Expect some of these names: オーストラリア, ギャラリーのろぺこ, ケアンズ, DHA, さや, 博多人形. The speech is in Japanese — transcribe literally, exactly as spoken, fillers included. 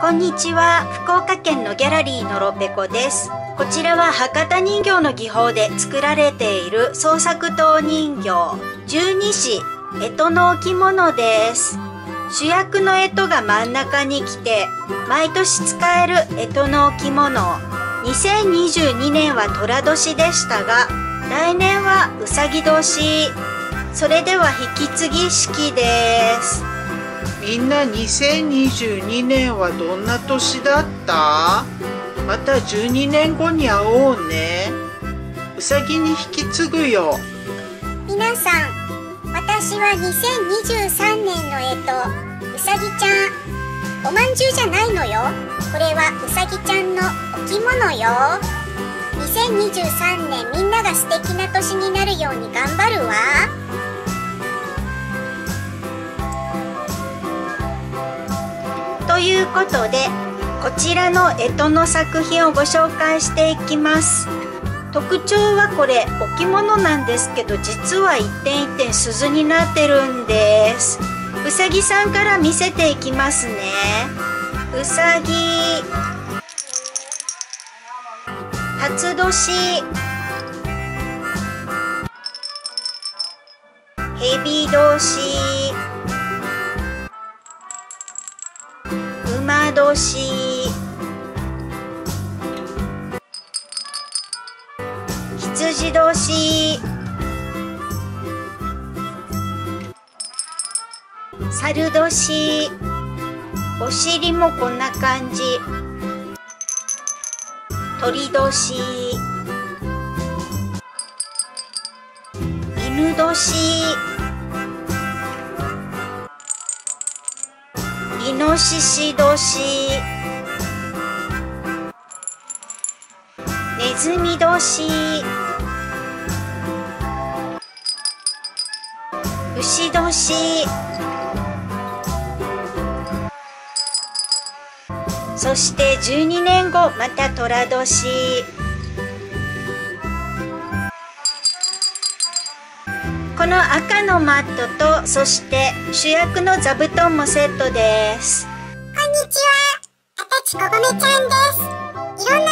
こんにちは。福岡県のギャラリーのろぺこです。こちらは博多人形の技法で作られている創作刀人形、十二支、干支の置物です。主役の干支が真ん中に来て、毎年使える干支の置物。にせんにじゅうにねんは寅年でしたが、来年はうさぎ年。それでは引き継ぎ式です。みんなにせんにじゅうにねんはどんな年だった？またじゅうにねんごに会おうね。うさぎに引き継ぐよ。皆さん、私はにせんにじゅうさんねんの干支、うさぎちゃん。おまんじゅうじゃないのよ。これはうさぎちゃんの置物よ。にせんにじゅうさんねんみんなが素敵な年になるように頑張るわ。ということで、こちらの干支の作品をご紹介していきます。特徴はこれ置物なんですけど、実は一点一点鈴になってるんです。うさぎさんから見せていきますね。うさぎ、辰年、蛇年、年、羊年、猿年、お尻もこんな感じ、鳥年、犬年、イノシシ年、ネズミ年、牛年、そしてじゅうにねんごまた寅年、この赤のマットと、そして主役の座布団もセットです。こんにちは、あたちこごめちゃんです。いろんな